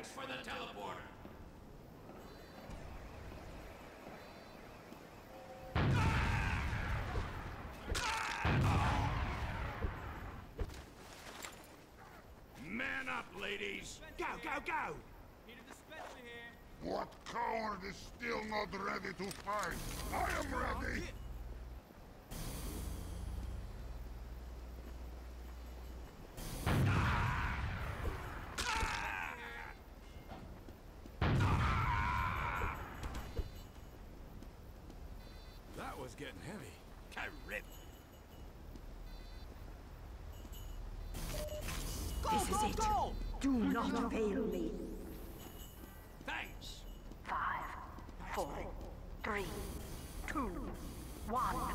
Thanks for the teleporter. Man up, ladies. Go, go, go. What coward is still not ready to fight? I am ready. That was getting heavy. Terrific. Go, this go, is it. Go. Do not fail me. Thanks. 5, 4, 3, 2, 1. Forward!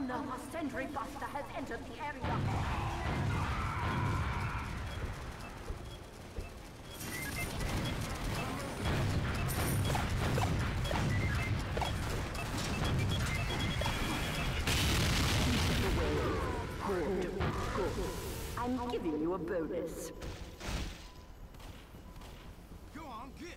Unknown sentry buster has entered the area. I'm giving you a bonus. Go on, get.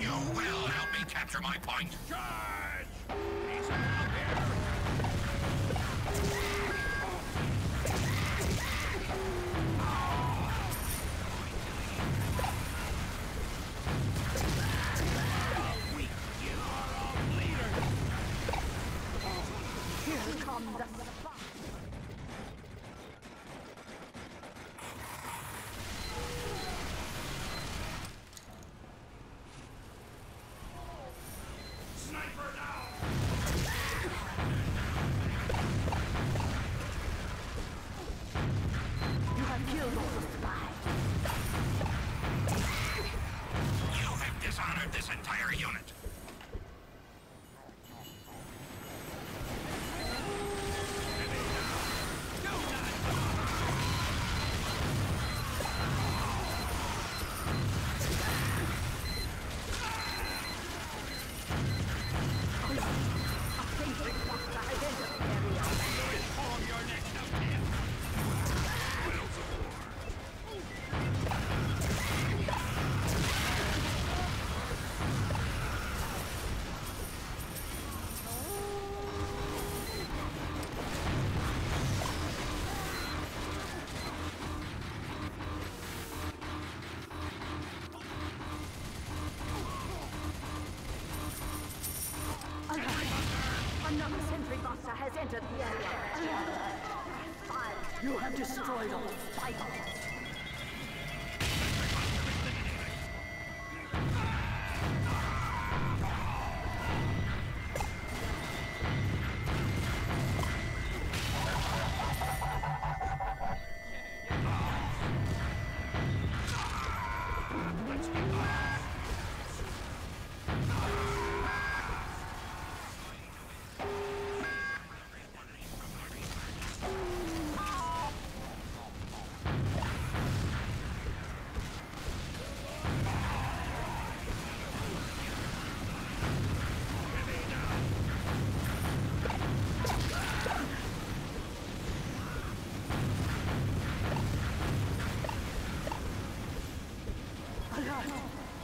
You will help me capture my point! Charge! He's out there! Weak, you are all leader! Here comes the spot! Has entered the area. Fire. You have destroyed all fighters.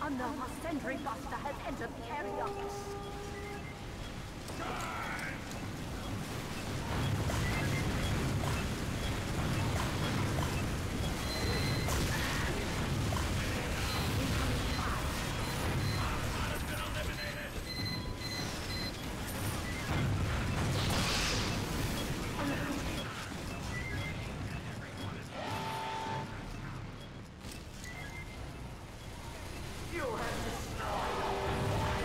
Another sentry buster has entered the area. You have destroyed all life.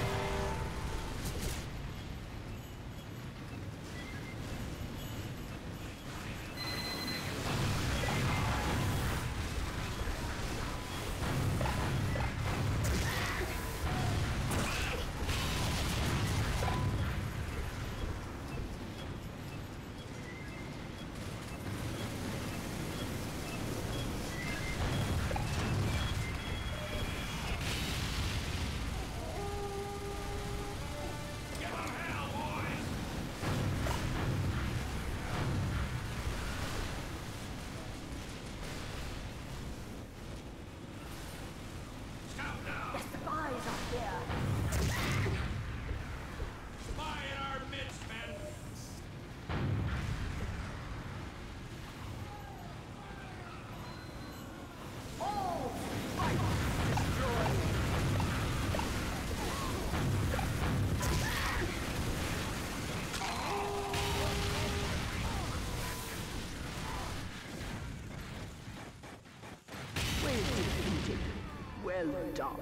Well done.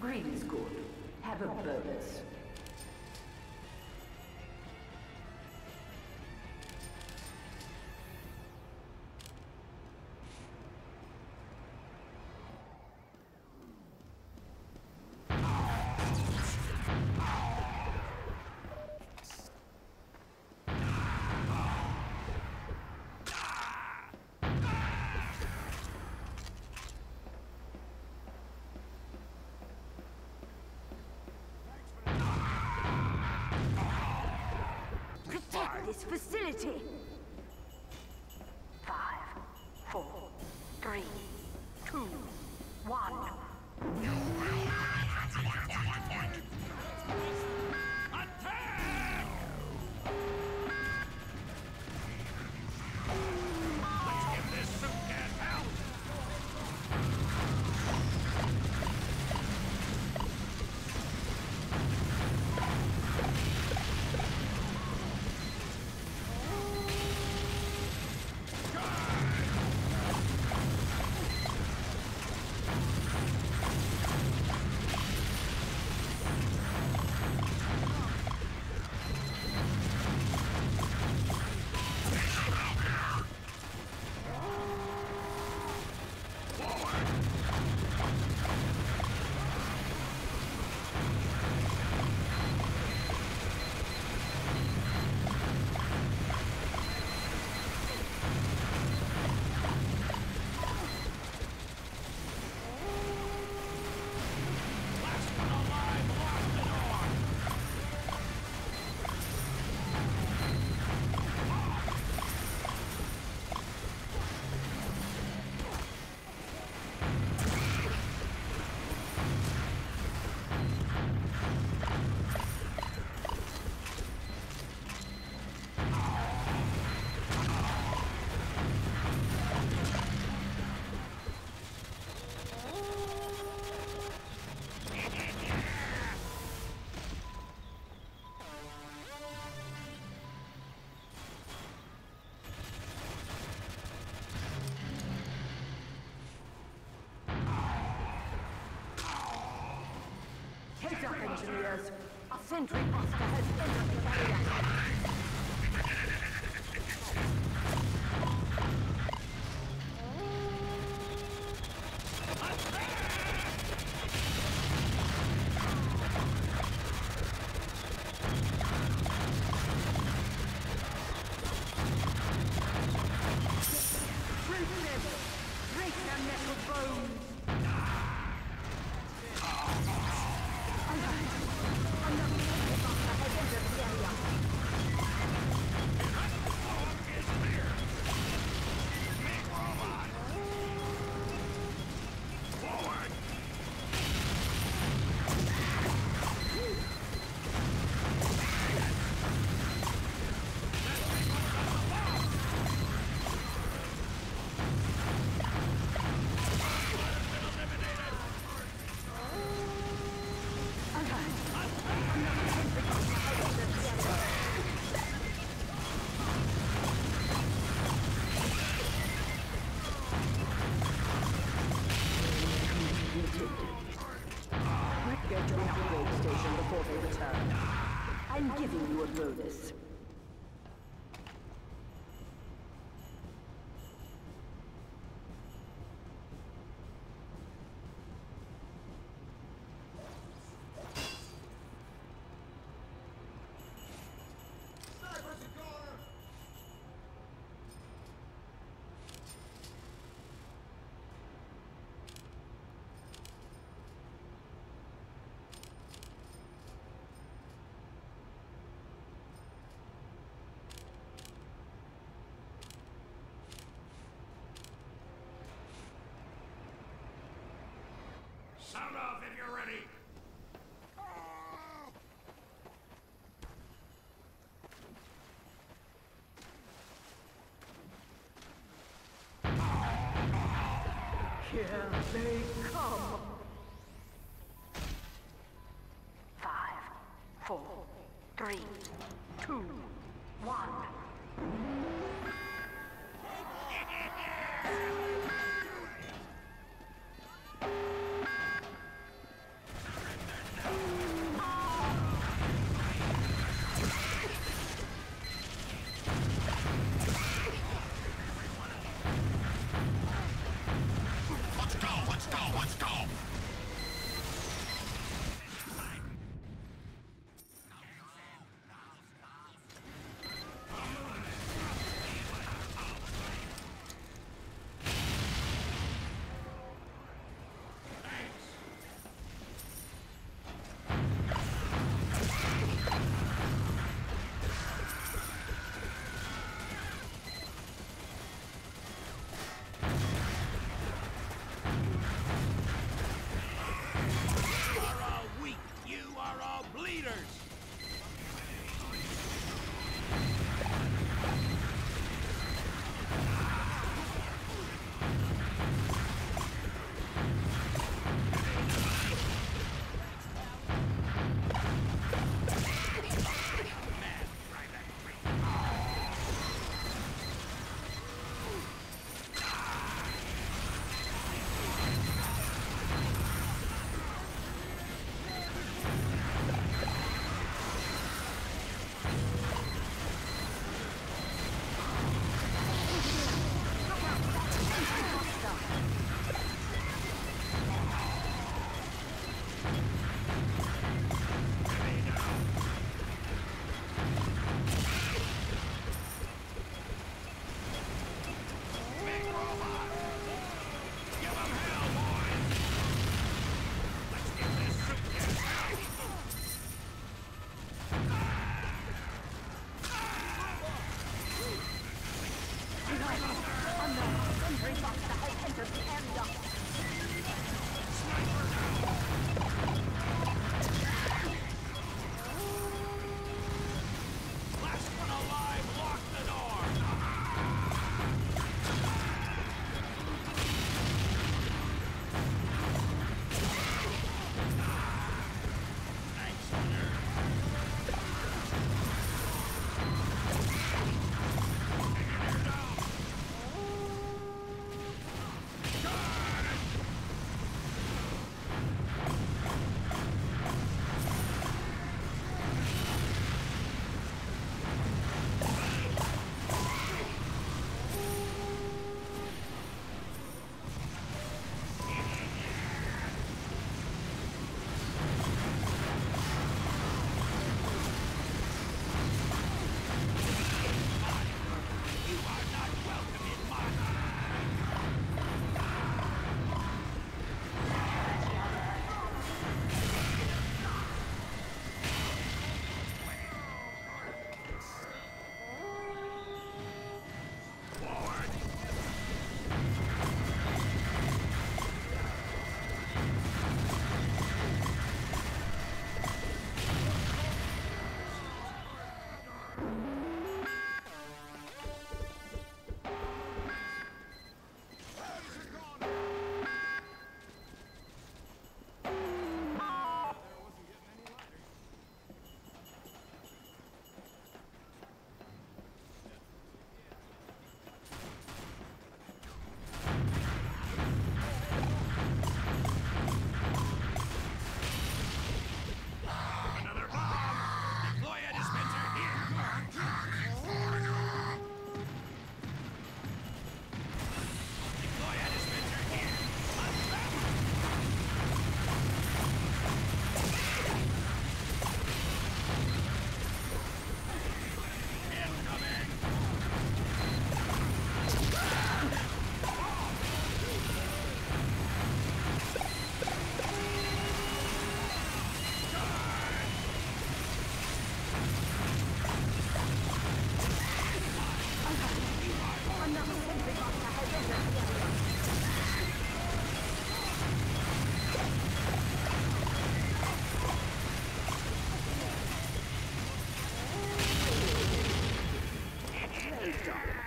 Green is good. Have a bonus. This facility. 5, 4, 3, 2, 1. Attack! Let's give this suit gas out. Engineers, a sentry buster has entered the barrier. Root them! Break their metal bones! Get to an upgrade station before they return. I'm giving you a bonus. Sound off if you're ready! Here they come! 5, 4, 3, 2, 1.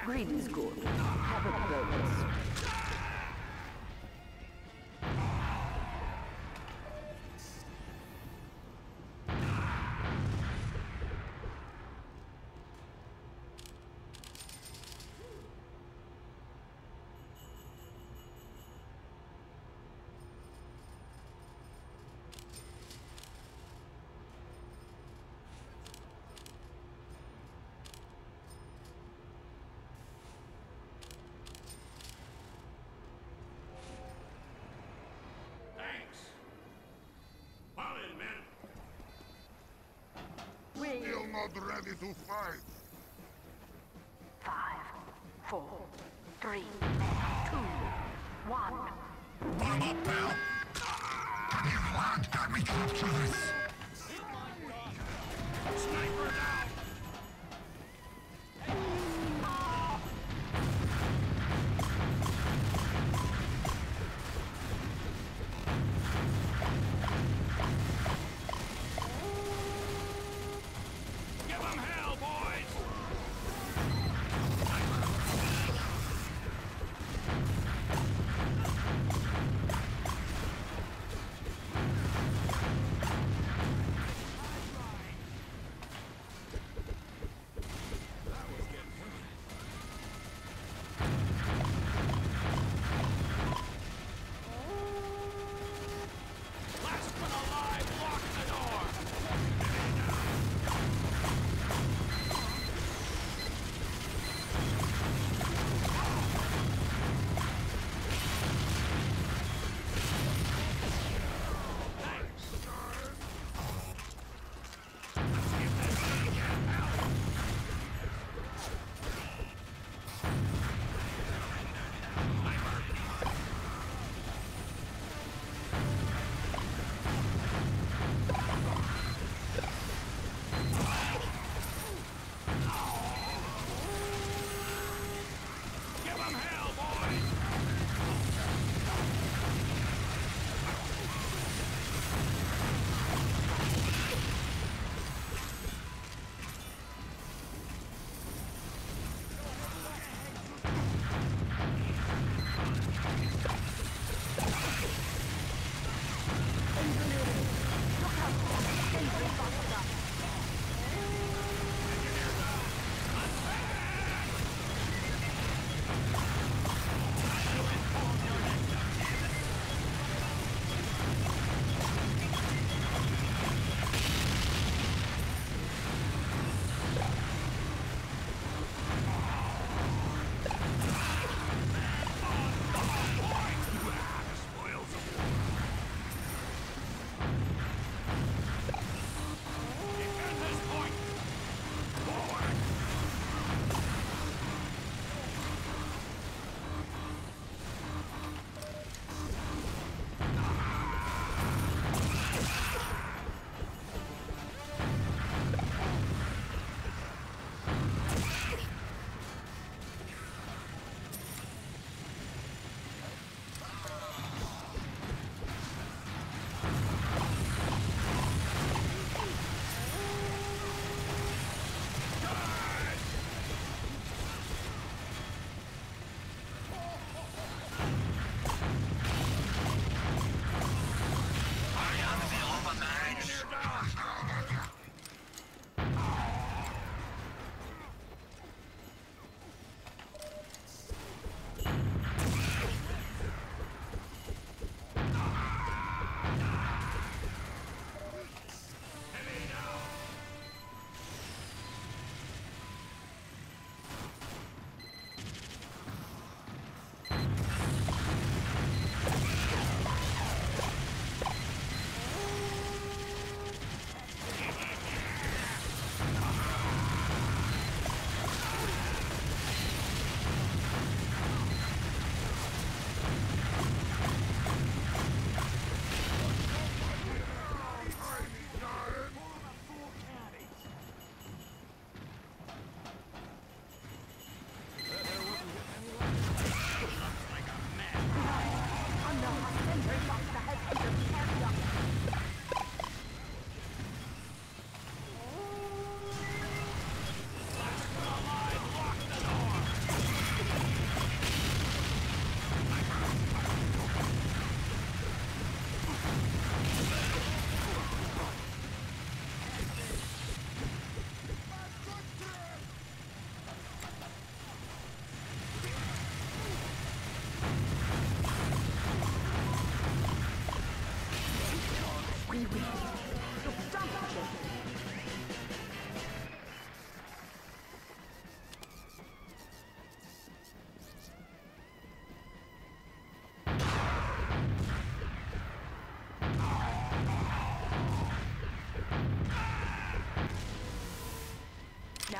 Greed is good. Have a purpose. Not ready to fight. 5, 4, 3, 2, 1. Warm up, pal. If one got me capture this. Sniper down.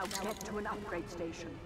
now connect to an upgrade station.